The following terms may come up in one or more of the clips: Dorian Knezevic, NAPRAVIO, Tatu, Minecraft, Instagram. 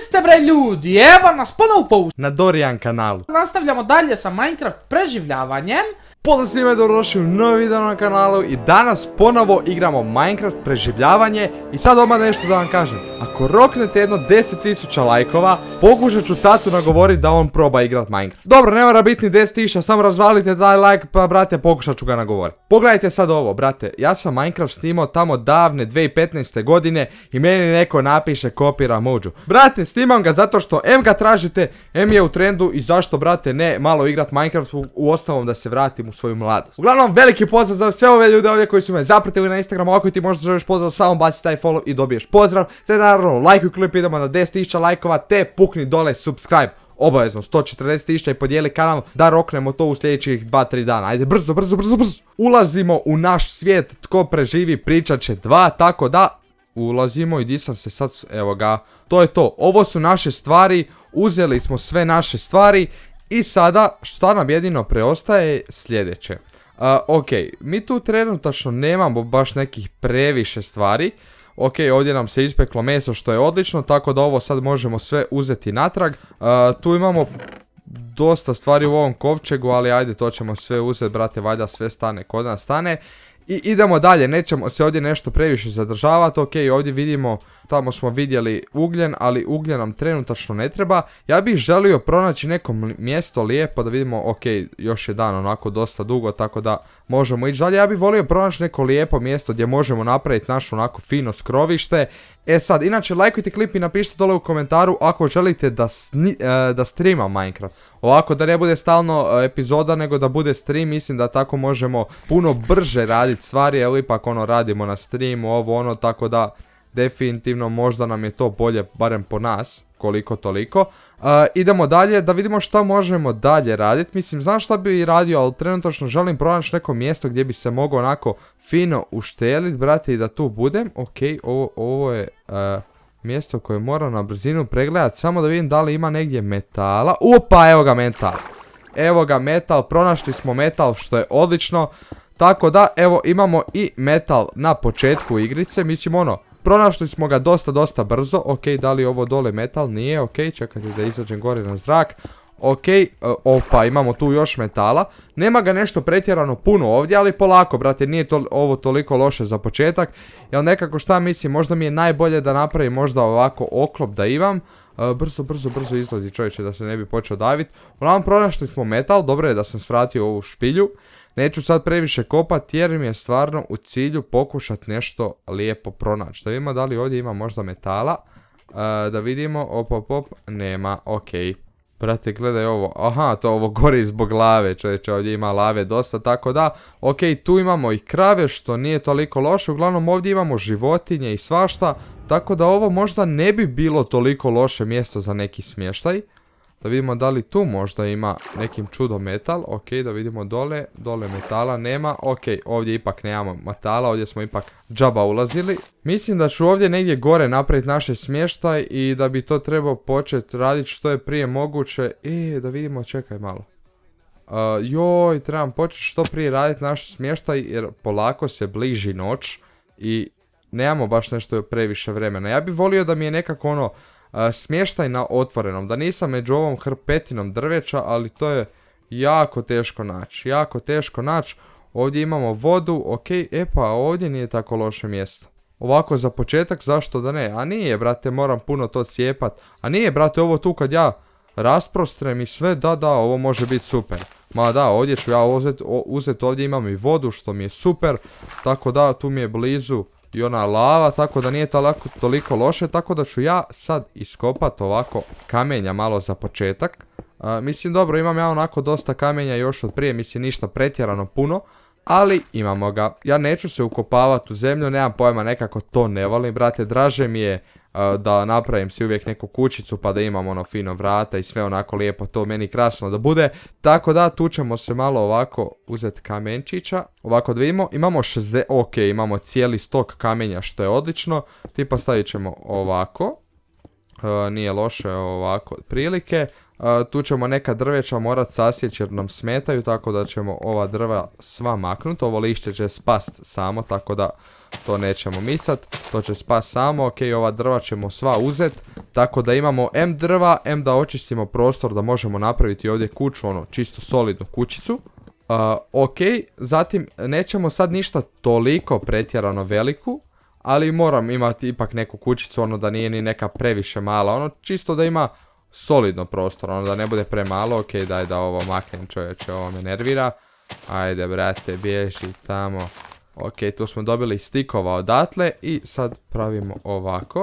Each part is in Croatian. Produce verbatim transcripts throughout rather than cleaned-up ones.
ste bre ljudi, evo nas ponovo na Dorian kanalu. Nastavljamo dalje sa Minecraft preživljavanjem. Pozdrav svima i dobrodošli u novi video na kanalu i danas ponovo igramo Minecraft preživljavanje i sad odmah nešto da vam kažem. Ako roknete jedno deset tisuća lajkova, pokušat ću Tatu nagovoriti da on proba igrat Minecraft. Dobro, ne mora biti ni deset tisuća, samo razvalite taj lajk pa brate pokušat ću ga nagovoriti. Pogledajte sad ovo brate, ja sam Minecraft snimao tamo davne dvije tisuće petnaeste. godine i meni neko napiše kopira mođu. Brate, snimam ga zato što em ga tražite, em je u trendu i zašto brate ne malo igrat Minecraft, u ostalom da se vratim u svoju mladost. Uglavnom, veliki pozdrav za sve ove ljude ovdje koji su me zapratili na Instagramu. Ako ti možda želiš pozdrav, samo baci taj follow i dobiješ pozdrav. Te naravno, lajkuj klip, idemo na deset tisuća lajkova, te pukni dole subscribe. Obavezno, sto četrdeset tisuća i podijeli kanal da roknemo to u sljedećih dva tri dana. Ajde, brzo, brzo, brzo, brzo. Ulazimo u naš svijet, tko preživi pričat će dva, tako da... Ulazimo i di sam se sad, evo ga. To je to, ovo su naše stvari, uzeli smo sve naše stvari. I sada, šta nam jedino preostaje, sljedeće. Uh, ok, mi tu trenutačno nemamo baš nekih previše stvari. Ok, ovdje nam se ispeklo meso što je odlično, tako da ovo sad možemo sve uzeti natrag. Uh, tu imamo dosta stvari u ovom kovčegu, ali ajde, to ćemo sve uzeti, brate, valjda sve stane, kod nas stane. I idemo dalje, nećemo se ovdje nešto previše zadržavati, ok, ovdje vidimo, tamo smo vidjeli ugljen, ali ugljen nam trenutačno ne treba. Ja bih želio pronaći neko mjesto lijepo da vidimo, ok, još je dan onako dosta dugo, tako da možemo ići dalje. Ja bih volio pronaći neko lijepo mjesto gdje možemo napraviti naš onako fino skrovište. E sad, inače, lajkujte klip i napišite dole u komentaru ako želite da, sni, e, da streama Minecraft. Ovako, da ne bude stalno e, epizoda, nego da bude stream, mislim da tako možemo puno brže raditi stvari, jer ipak ono, radimo na streamu, ovo ono, tako da... Definitivno možda nam je to bolje, barem po nas, koliko toliko. Uh, idemo dalje, da vidimo šta možemo dalje raditi. Mislim, znam šta bi radio, ali trenutno želim pronaći neko mjesto gdje bi se mogao onako fino uštelit, brate, i da tu budem. Ok, ovo, ovo je uh, mjesto koje moram na brzinu pregledat, samo da vidim da li ima negdje metala. Upa, evo ga metal. Evo ga metal, pronašli smo metal, što je odlično. Tako da, evo, imamo i metal na početku igrice, mislim ono. Pronašli smo ga dosta, dosta brzo. Ok, da li ovo dole metal? Nije, ok, čekajte da izađem gore na zrak. Ok, uh, opa, imamo tu još metala. Nema ga nešto pretjerano puno ovdje, ali polako, brate, nije to, ovo toliko loše za početak. Jel nekako šta mislim, možda mi je najbolje da napravim možda ovako oklop da imam. Uh, brzo, brzo, brzo izlazi čovječe da se ne bi počeo davit. Uglavnom, pronašli smo metal, dobro je da sam svratio ovu špilju. Neću sad previše kopat jer mi je stvarno u cilju pokušat nešto lijepo pronaći. Da vidimo da li ovdje ima možda metala. E, da vidimo, op, op, op, nema, okej. Brate, gledaj ovo, aha, to ovo gori zbog lave, čovječe, ovdje ima lave dosta, tako da, okej, tu imamo i krave, što nije toliko loše, uglavnom ovdje imamo životinje i svašta, tako da ovo možda ne bi bilo toliko loše mjesto za neki smještaj. Da vidimo da li tu možda ima nekim čudom metal, ok, da vidimo dole, dole metala nema, ok, ovdje ipak nemamo metala, ovdje smo ipak džaba ulazili. Mislim da ću ovdje negdje gore napraviti naše smještaj i da bi to trebao početi raditi što je prije moguće, e, da vidimo, čekaj malo. Uh, joj, trebam početi što prije raditi naš smještaj jer polako se bliži noć i nemamo baš nešto previše vremena. Ja bih volio da mi je nekako ono... Uh, smještaj na otvorenom, da nisam među ovom hrpetinom drveća, ali to je jako teško naći, jako teško naći. Ovdje imamo vodu, ok, e pa ovdje nije tako loše mjesto. Ovako za početak, zašto da ne, a nije brate, moram puno to cijepat, a nije brate, ovo tu kad ja rasprostrem i sve, da da, ovo može biti super. Ma da, ovdje ću ja uzeti, uzet, ovdje imam i vodu što mi je super, tako da tu mi je blizu i ona lava, tako da nije lako, toliko loše, tako da ću ja sad iskopat ovako kamenja malo za početak. E, mislim dobro, imam ja onako dosta kamenja još od prije, mislim ništa pretjerano puno, ali imamo ga. Ja neću se ukopavati u zemlju, nemam pojma, nekako to ne volim, brate, draže mi je e, da napravim si uvijek neku kućicu pa da imam ono fino vrata i sve onako lijepo, to meni krasno da bude. Tako da, tu ćemo se malo ovako uzeti kamenčića. Ovako da vidimo, imamo šezdeset, ok, imamo cijeli stok kamenja što je odlično. Tipa stavit ćemo ovako, e, nije loše ovako prilike. Tu ćemo neka drveća morat sasjeći jer nam smetaju, tako da ćemo ova drva sva maknuti. Ovo lišće će spast samo, tako da to nećemo micat, to će spast samo. Ok, ova drva ćemo sva uzet, tako da imamo em drva, em da očistimo prostor da možemo napraviti ovdje kuću, ono čisto solidnu kućicu. Uh, ok, zatim nećemo sad ništa toliko pretjerano veliku, ali moram imati ipak neku kućicu, ono da nije ni neka previše mala, ono čisto da ima solidno prostor, ono da ne bude premalo. Ok, daj da ovo maknem, čovječe, ovo me nervira. Ajde brate, bježi tamo. Ok, tu smo dobili stikova odatle i sad pravimo ovako.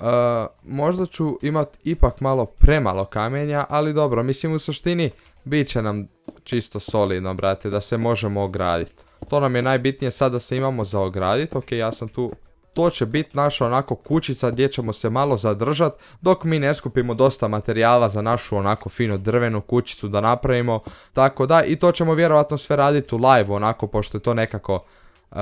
Uh, možda ću imat ipak malo premalo kamenja, ali dobro, mislim u suštini bit će nam čisto solidno, brate, da se možemo ograditi. To nam je najbitnije sad, da se imamo za ogradit. Ok, ja sam tu. To će biti naša onako kućica gdje ćemo se malo zadržat dok mi ne skupimo dosta materijala za našu onako fino drvenu kućicu da napravimo. Tako da, i to ćemo vjerojatno sve raditi u live-u onako, pošto je to nekako uh,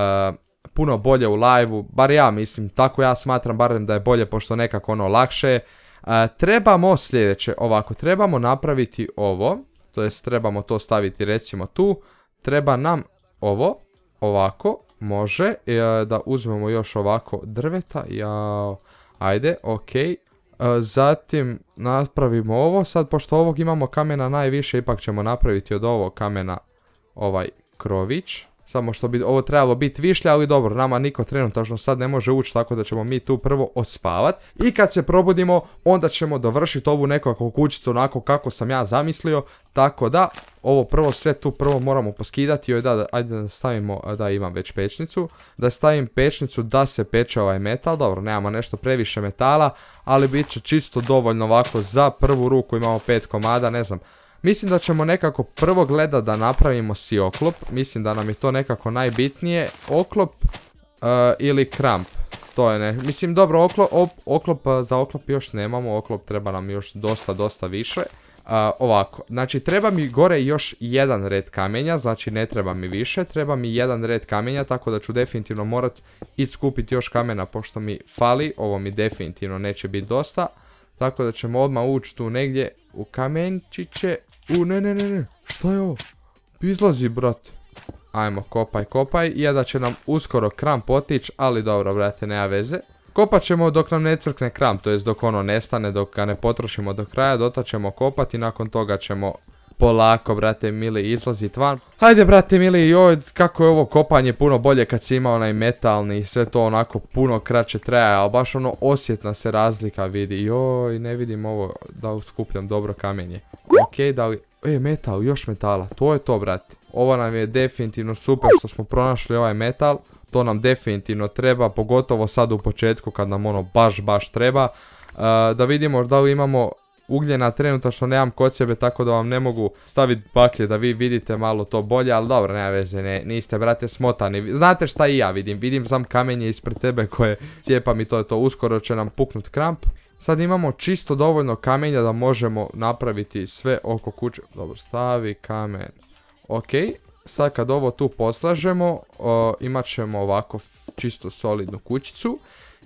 puno bolje u live-u. Bar ja mislim, tako ja smatram barem da je bolje, pošto nekako ono lakše. Uh, trebamo sljedeće ovako, trebamo napraviti ovo. To jest trebamo to staviti recimo tu. Treba nam ovo ovako. Može, e, da uzmemo još ovako drveta, jao, ajde, ok, e, zatim napravimo ovo, sad pošto ovog imamo kamena najviše, ipak ćemo napraviti od ovog kamena ovaj krović, samo što bi ovo trebalo biti višlja, ali dobro, nama niko trenutačno sad ne može ući, tako da ćemo mi tu prvo ospavat, i kad se probudimo, onda ćemo dovršiti ovu nekakvu kućicu onako kako sam ja zamislio, tako da, ovo prvo sve tu prvo moramo poskidati. Joj da, ajde da stavimo, da imam već pečnicu, da stavim pečnicu da se peče ovaj metal. Dobro, nemamo nešto previše metala, ali bit će čisto dovoljno ovako za prvu ruku, imamo pet komada, ne znam. Mislim da ćemo nekako prvo gledat da napravimo si oklop, mislim da nam je to nekako najbitnije, oklop uh, ili kramp, to je ne, mislim dobro, oklop, op, oklop uh, za oklop još nemamo, oklop treba nam još dosta, dosta više. Uh, ovako, znači treba mi gore još jedan red kamenja, znači ne treba mi više, treba mi jedan red kamenja, tako da ću definitivno morat ići skupiti još kamena pošto mi fali, ovo mi definitivno neće biti dosta, tako da ćemo odmah ući tu negdje u kamenčiće. U, ne, ne, ne, ne, šta je ovo? Izlazi, brat. Ajmo, kopaj, kopaj. Je da će nam uskoro kramp otići, ali dobro, brate, nema veze. Kopat ćemo dok nam ne crkne kramp, to jest dok ono nestane, dok ga ne potrošimo do kraja, dotad ćemo kopati i nakon toga ćemo polako, brate, mili, izlazit van. Hajde, brate, mili, joj, kako je ovo kopanje puno bolje kad si ima onaj metalni, sve to onako puno kraće traje, ali baš ono osjetna se razlika vidi. Joj, ne vidim ovo, da uskupljam dobro kamenje. Okej, da li... E, metal, još metala, to je to, brate. Ovo nam je definitivno super što smo pronašli ovaj metal, to nam definitivno treba, pogotovo sad u početku kad nam ono baš, baš treba. Uh, da vidimo da li imamo... Ugljena trenutačno nemam kod sebe, tako da vam ne mogu staviti baklje da vi vidite malo to bolje, ali dobro, nema veze, ne, niste brate smotani. Znate šta i ja vidim, vidim sam kamenje ispred tebe koje cijepam i to je to, uskoro će nam puknut kramp. Sad imamo čisto dovoljno kamenja da možemo napraviti sve oko kuće. Dobro, stavi kamen. Ok, sad kad ovo tu poslažemo, o, imat ćemo ovako čisto solidnu kućicu.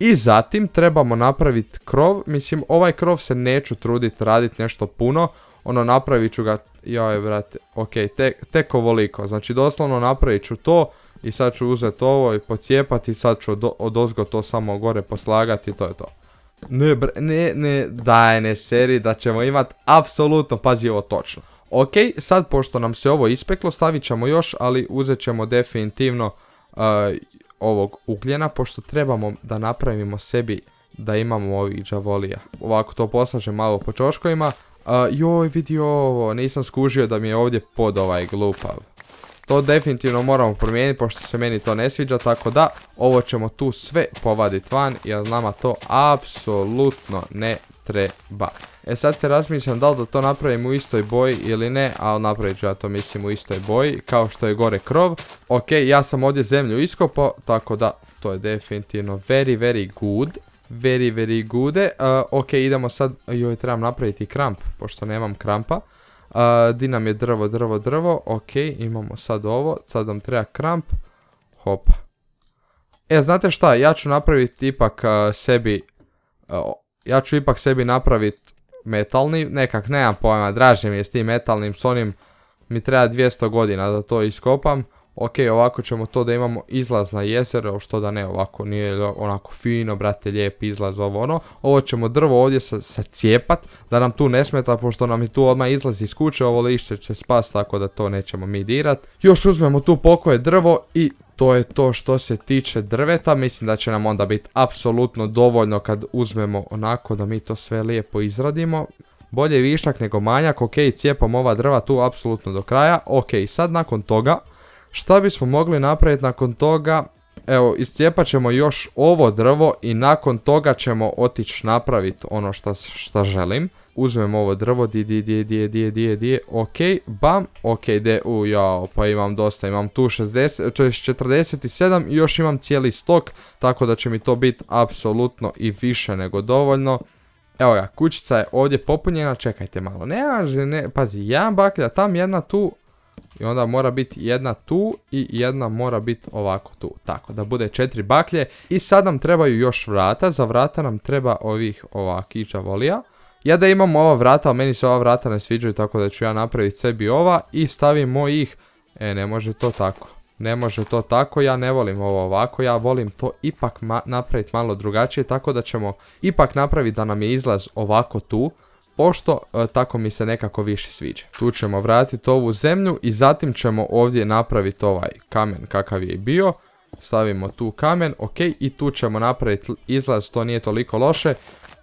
I zatim trebamo napraviti krov, mislim ovaj krov se neću truditi raditi nešto puno, ono napravit ću ga, joj brate, ok, te, tek ovoliko, znači doslovno napravit ću to i sad ću uzeti ovo i pocijepati i sad ću od, odozgo to samo gore poslagati i to je to. Ne, br ne, ne, daj ne seri da ćemo imati apsolutno, pazi ovo točno. Ok, sad pošto nam se ovo ispeklo stavit ćemo još, ali uzet ćemo definitivno... Uh, ovog ugljena, pošto trebamo da napravimo sebi da imamo ovih džavolija. Ovako to poslažem malo po čoškovima. Uh, joj, vidi ovo, nisam skužio da mi je ovdje pod ovaj glupav. To definitivno moramo promijeniti, pošto se meni to ne sviđa, tako da ovo ćemo tu sve povaditi van, jer nama to apsolutno ne treba. E sad se razmišljam da li da to napravim u istoj boji ili ne, ali napravit ću ja to mislim u istoj boji, kao što je gore krov. Ok, ja sam ovdje zemlju iskopao, tako da to je definitivno very very good. Very very goode. Uh, ok, idemo sad, joj trebam napraviti kramp, pošto nemam krampa. Uh, di nam je drvo, drvo, drvo, ok, imamo sad ovo, sad nam treba kramp, hopa. E, znate šta, ja ću napraviti ipak uh, sebi, uh, ja ću ipak sebi napraviti metalni, nekak nemam pojma, draže mi je s tim metalnim, s onim mi treba dvjesto godina da to iskopam. Ok, ovako ćemo to da imamo izlaz na jezero, što da ne, ovako nije onako fino, brate, lijep izlaz, ovo ono. Ovo ćemo drvo ovdje sacijepat, da nam tu ne smeta, pošto nam je tu odmah izlaz iz kuće, ovo lišće će spast, tako da to nećemo mi dirat. Još uzmemo tu pokoje drvo i to je to što se tiče drveta, mislim da će nam onda biti apsolutno dovoljno kad uzmemo onako da mi to sve lijepo izradimo. Bolje višak nego manjak, ok, cijepam ova drva tu apsolutno do kraja, ok, sad nakon toga, šta bismo mogli napraviti nakon toga? Evo, iscijepat ćemo još ovo drvo i nakon toga ćemo otići napraviti ono šta, šta želim. Uzmem ovo drvo, di di di di di di di, ok, bam, ok, de, u, jao, pa imam dosta, imam tu šezdeset, četrdeset sedam i još imam cijeli stok, tako da će mi to biti apsolutno i više nego dovoljno. Evo ga, kućica je ovdje popunjena, čekajte malo, ne, ne, pazi, jedan baklja, tam jedna tu, i onda mora biti jedna tu i jedna mora biti ovako tu, tako da bude četiri baklje. I sad nam trebaju još vrata, za vrata nam treba ovih ovakića volija. Ja da imam ova vrata, meni se ova vrata ne sviđaju, tako da ću ja napraviti sebi ova i stavimo ih. E, ne može to tako, ne može to tako, ja ne volim ovo ovako, ja volim to ipak ma napraviti malo drugačije, tako da ćemo ipak napraviti da nam je izlaz ovako tu. Pošto e, tako mi se nekako više sviđa. Tu ćemo vratiti ovu zemlju i zatim ćemo ovdje napraviti ovaj kamen kakav je i bio. Stavimo tu kamen, ok, i tu ćemo napraviti izlaz, to nije toliko loše.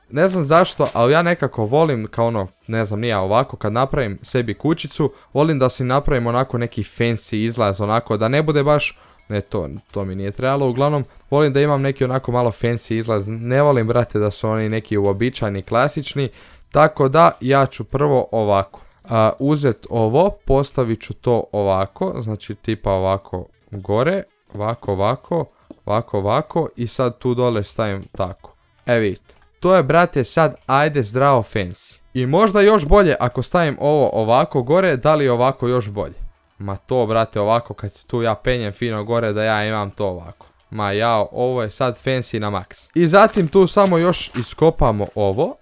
Ne znam zašto, ali ja nekako volim, kao ono, ne znam, nije ovako, kad napravim sebi kućicu, volim da si napravim onako neki fancy izlaz, onako da ne bude baš... Ne, to, to mi nije trebalo, uglavnom volim da imam neki onako malo fancy izlaz, ne volim, brate, da su oni neki uobičajni, klasični. Tako da ja ću prvo ovako a, uzet ovo, postavit ću to ovako, znači tipa ovako gore, ovako ovako, ovako ovako i sad tu dole stavim tako. E vidite, to je, brate, sad ajde zdravo fancy. I možda još bolje ako stavim ovo ovako gore, da li ovako još bolje? Ma to, brate, ovako kad se tu ja penjem fino gore da ja imam to ovako. Ma jao, ovo je sad fancy na maks. I zatim tu samo još iskopamo ovo.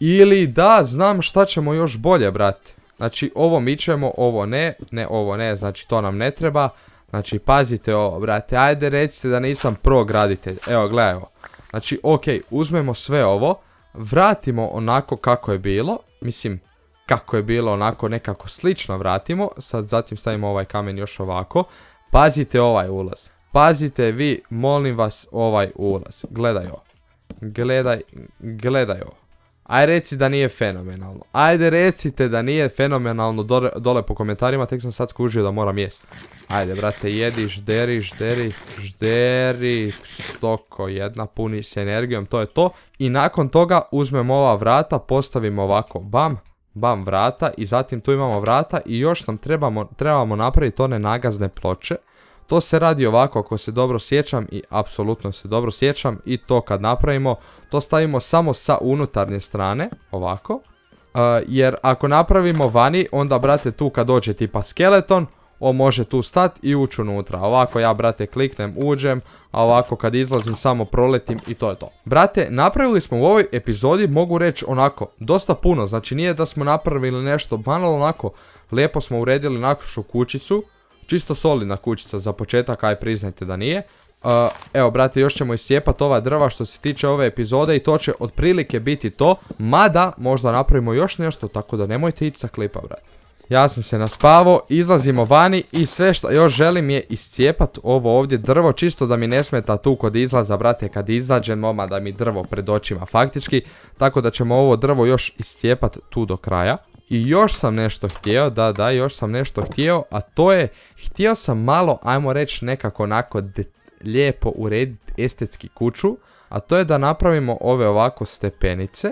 Ili da, znam šta ćemo još bolje, brate. Znači, ovo mičemo, ovo ne, ne, ovo ne, znači to nam ne treba. Znači, pazite ovo, brate, ajde recite da nisam pro graditelj. Evo, gledaj ovo. Znači, ok, uzmemo sve ovo, vratimo onako kako je bilo. Mislim, kako je bilo, onako nekako slično vratimo. Sad zatim stavimo ovaj kamen još ovako. Pazite ovaj ulaz. Pazite vi, molim vas, ovaj ulaz. Gledaj ovo. Gledaj, gledaj ovo. Aj reci da nije fenomenalno. Ajde recite da nije fenomenalno dole, dole po komentarima, tek sam sad skužio da moram jest. Ajde, brate, jedi, žderi, žderi, žderi, stoko jedna, puni s energijom, to je to. I nakon toga uzmemo ova vrata, postavimo ovako, bam, bam vrata i zatim tu imamo vrata i još nam trebamo, trebamo napraviti one nagazne ploče. To se radi ovako, ako se dobro sjećam i apsolutno se dobro sjećam, i to kad napravimo, to stavimo samo sa unutarnje strane, ovako. E, jer ako napravimo vani, onda, brate, tu kad dođe tipa skeleton, on može tu stat i ući unutra. Ovako ja, brate, kliknem, uđem, a ovako kad izlazim samo proletim i to je to. Brate, napravili smo u ovoj epizodi, mogu reći onako, dosta puno, znači nije da smo napravili nešto banalno, onako, lijepo smo uredili našu kućicu. Čisto solidna kućica za početak, aj priznajte da nije. Uh, evo, brate, još ćemo iscijepat ova drva što se tiče ove epizode i to će otprilike biti to. Mada, možda napravimo još nešto, tako da nemojte ići sa klipa, brate. Ja sam se naspavao, izlazimo vani i sve što još želim je iscijepat ovo ovdje drvo, čisto da mi ne smeta tu kod izlaza, brate, kad izađem, moma, da mi drvo pred očima faktički. Tako da ćemo ovo drvo još iscijepat tu do kraja. I još sam nešto htio, da, da, još sam nešto htio, a to je, htio sam malo, ajmo reći, nekako onako lijepo urediti estetski kuću, a to je da napravimo ove ovako stepenice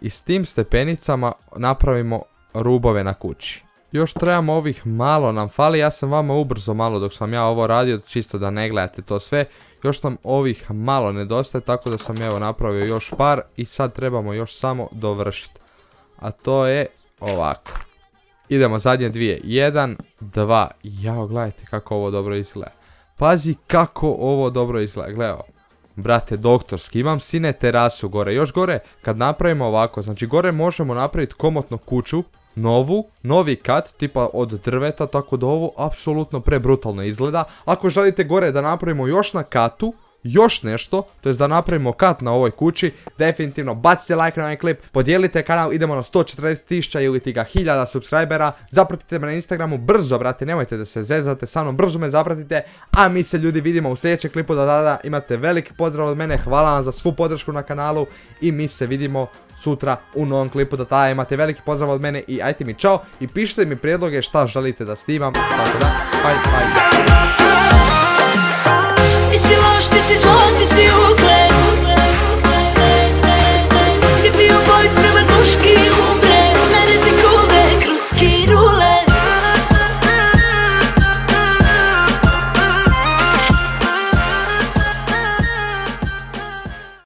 i s tim stepenicama napravimo rubove na kući. Još trebamo ovih malo nam fali, ja sam vama ubrzo malo dok sam ja ovo radio, čisto da ne gledate to sve, još nam ovih malo nedostaje, tako da sam evo napravio još par i sad trebamo još samo dovršiti, a to je... Ovako. Idemo zadnje dvije. Jedan, dva. Jao, gledajte kako ovo dobro izgleda. Pazi kako ovo dobro izgleda. Gledaj ovo. brate, doktorski, imam sine terasu gore, još gore kad napravimo ovako, znači gore možemo napraviti komotnu kuću, novu, novi kat, tipa od drveta, tako da ovo apsolutno prebrutalno izgleda. Ako želite gore da napravimo još na katu, još nešto, to jest da napravimo kat na ovoj kući, definitivno bacite like na ovaj klip, podijelite kanal, idemo na sto četrdeset tisuća ili ti ga hiljada subscribera, zapratite me na Instagramu, brzo brate, nemojte da se zezate sa mnom, brzo me zapratite, a mi se ljudi vidimo u sljedećem klipu, da tada imate veliki pozdrav od mene, hvala vam za svu podršku na kanalu i mi se vidimo sutra u novom klipu, da tada imate veliki pozdrav od mene i ajte mi čao i pišite mi prijedloge šta želite da snimam, tako da, bye bye. Ti si loš, ti si zlo, ti si u...